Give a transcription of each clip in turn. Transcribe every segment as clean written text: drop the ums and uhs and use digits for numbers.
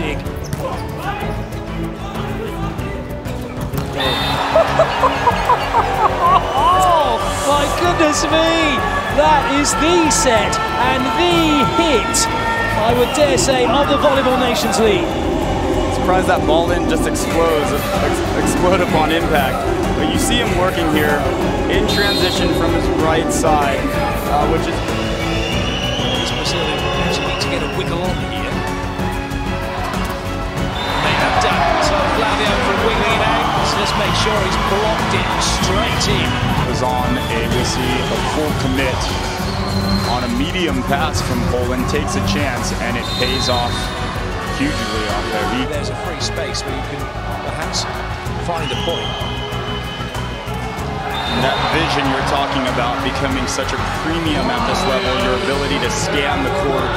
shooting. Oh, my goodness me! That is the set and the hit, I would dare say, of the Volleyball Nations League. Surprised that ball didn't just explode upon impact. But you see him working here in transition from his right side, which is... These Brazilians actually need to get a wiggle on here. They have done it. So Flavio from wiggling out. Let's make sure he's blocked it straight in. It was on a, we see a full commit on a medium pass from Poland, takes a chance, and it pays off hugely off there. There's a free space where you can perhaps find a point. And that vision you're talking about becoming such a premium at this level, your ability to scan the court,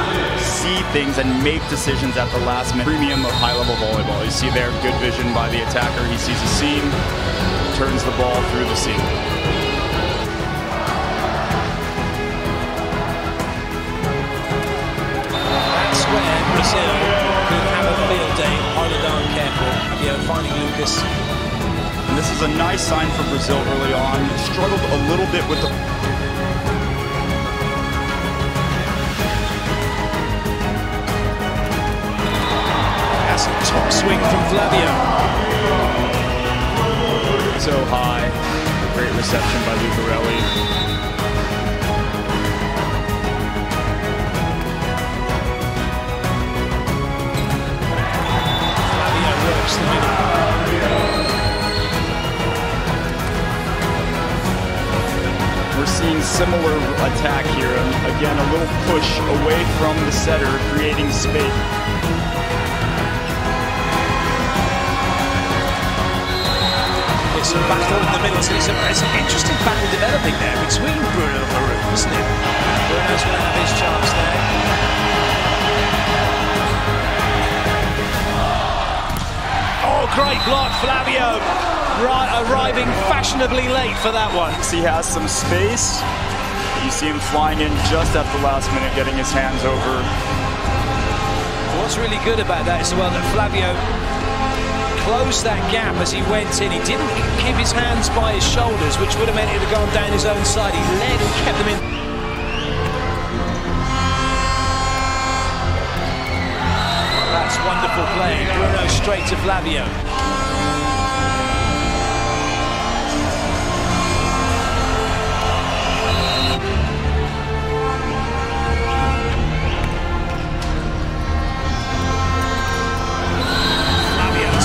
see things, and make decisions at the last minute. Premium of high-level volleyball. You see there, good vision by the attacker. He sees a seam, turns the ball through the seam. That's where Brazil could have a field day. Harledan careful. Yeah, finding Lucas. And this is a nice sign for Brazil early on. Struggled a little bit with the... That's a top swing from Flavio. So high. Great reception by Lucarelli. Flavio works the middle. We're seeing similar attack here, and again a little push away from the setter, creating space. It's a battle in the middle, so it's an interesting battle developing there between Bruno and Maruf, isn't it? Bruno's going to have his chance there. Oh, great block, Flavio! Arriving fashionably late for that one. He has some space. You see him flying in just at the last minute, getting his hands over. What's really good about that is, well, that Flavio closed that gap as he went in. He didn't keep his hands by his shoulders, which would have meant it would have gone down his own side. He led and kept them in. That's wonderful play. Bruno straight to Flavio.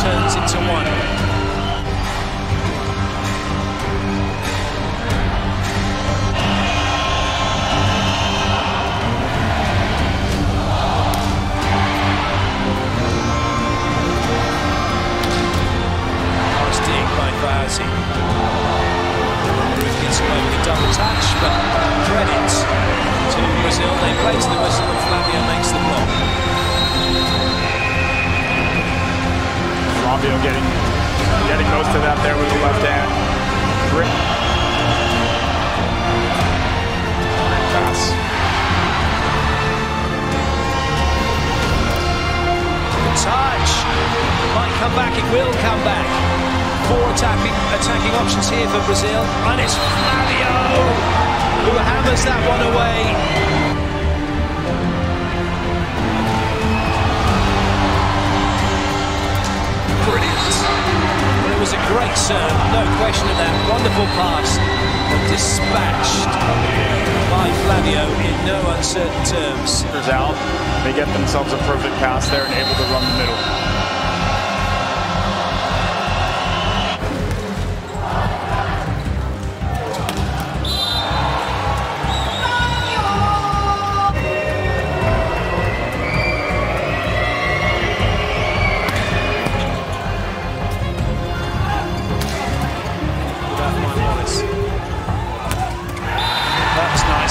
Into one. Nice dig by Fayazi. Maruf gets away with a double touch, but credit to Brazil. They place the whistle and Flavio makes the block. Flavio getting most of that there with the left hand. Great pass. The touch might come back. It will come back. Four attacking options here for Brazil, and it's Flavio who hammers that one away. It was a great serve, no question of that. Wonderful pass, dispatched by Flavio in no uncertain terms. There's out. They get themselves a perfect pass there and able to run the middle.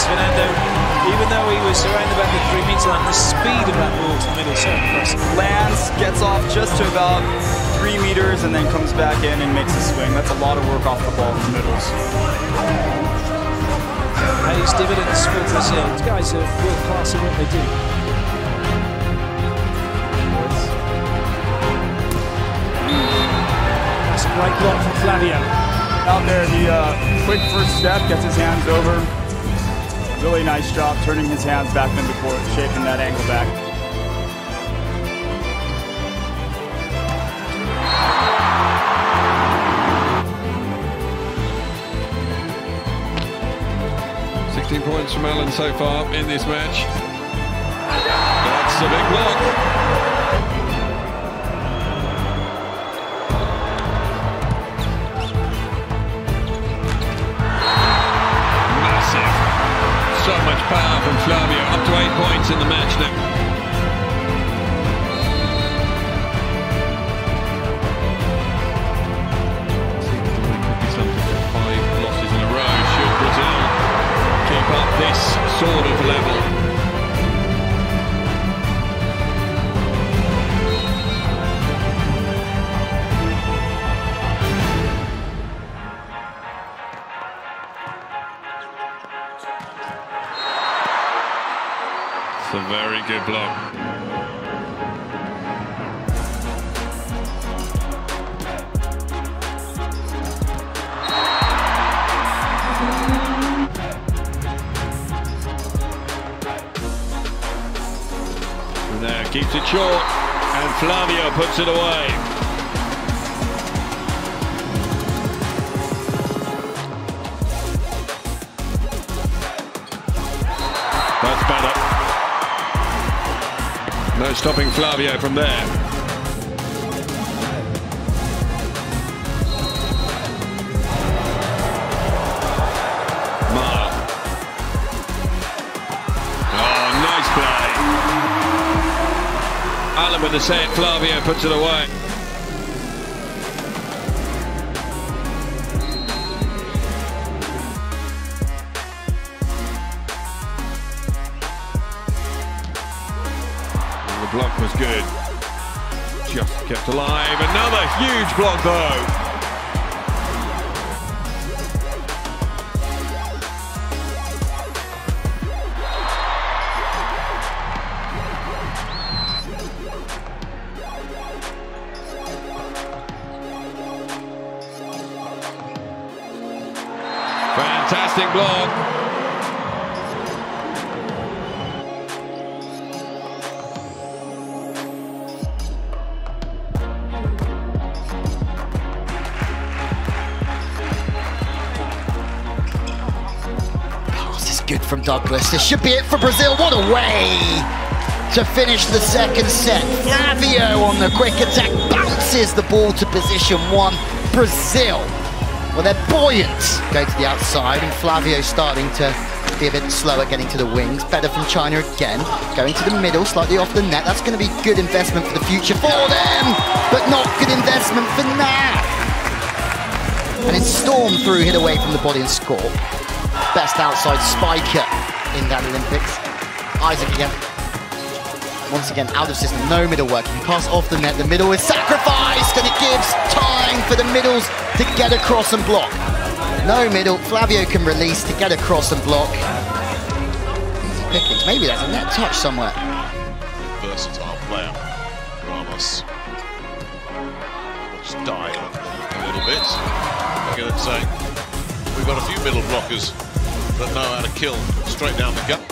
Fernando, even though he was around about the 3 meter line, the speed of that ball to the middle surface. Lands, gets off just to about 3 meters and then comes back in and makes a swing. That's a lot of work off the ball in the middles. Pays dividends for Brazil. These guys are world class at what they do. Great block from Flavio. Out there, the quick first step, gets his hands over. Really nice job turning his hands back into court, shaping that angle back. Points from Allen so far in this match. That's a big block. Massive. So much power from Flávio. Up to 8 points in the match now. This sort of level. It's a very good block. Keeps it short, and Flávio puts it away. That's better. No stopping Flávio from there. Mar. Oh, nice play. Allen with the set, Flávio puts it away. And the block was good. Just kept alive. Another huge block though. Fantastic block. Oh, this is good from Douglas. This should be it for Brazil. What a way to finish the second set. Flávio on the quick attack bounces the ball to position one. Brazil, well, they're buoyant, going to the outside, and Flávio starting to be a bit slower getting to the wings. Better from China again, going to the middle, slightly off the net. That's going to be good investment for the future for them, but not good investment for now. And it's storm through, hit away from the body and score. Best outside spiker in that Olympics. Isaac again. Once again, out of system, no middle work. If you pass off the net, the middle is sacrificed, and it gives time for the middles to get across and block. No middle, Flávio can release to get across and block. Easy pickings, maybe there's a net touch somewhere. Versatile player, Ramos. Let's dive a little bit. I'm going to say, we've got a few middle blockers that know how to kill straight down the gut.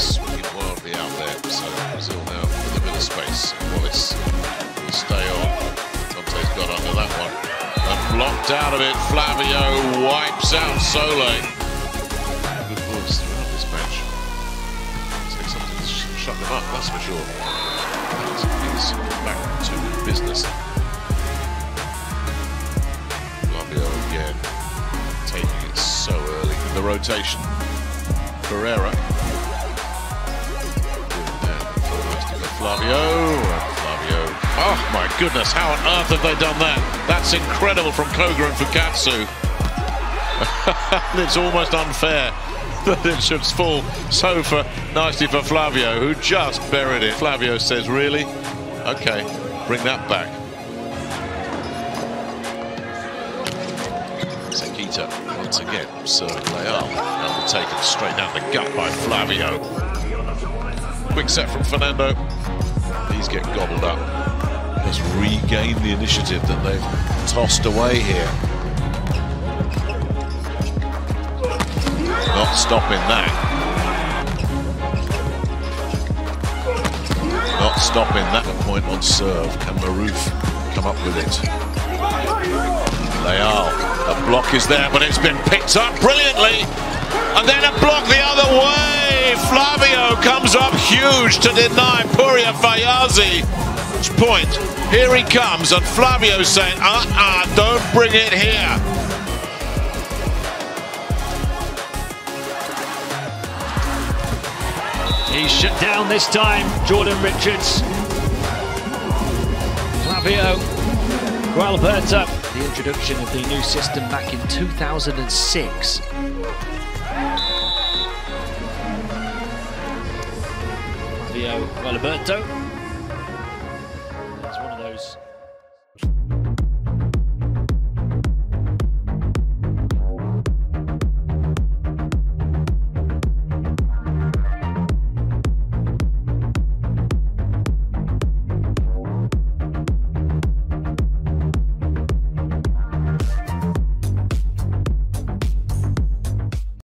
Swinging wildly out there, so Brazil now with a bit of space. Wallace will stay on. Dante's got under that one. And blocked out of it, Flávio wipes out Soleil. Good voice throughout this match. Take something to shut them up, that's for sure. He's back to business. Flávio again, taking it so early in the rotation. Pereira. Flávio. Oh my goodness, how on earth have they done that? That's incredible from Koga and Fukatsu. It's almost unfair that it should fall so nicely for Flávio, who just buried it. Flávio says, really? Okay, bring that back. Sakita, once again, serving Leal. And taken straight down the gut by Flávio. Quick set from Fernando. These get gobbled up. has regained the initiative that they've tossed away here. Not stopping that. Not stopping that. A point on serve. Can Maruf come up with it? Leal, the block is there, but it's been picked up brilliantly. And then a block the other way. Flávio comes up huge to deny Pourya Fayazi. Point. Here he comes, and Flávio saying, don't bring it here. He's shut down this time, Jordan Richards. Flávio Gualberto. The introduction of the new system back in 2006. Gualberto. That's one of those.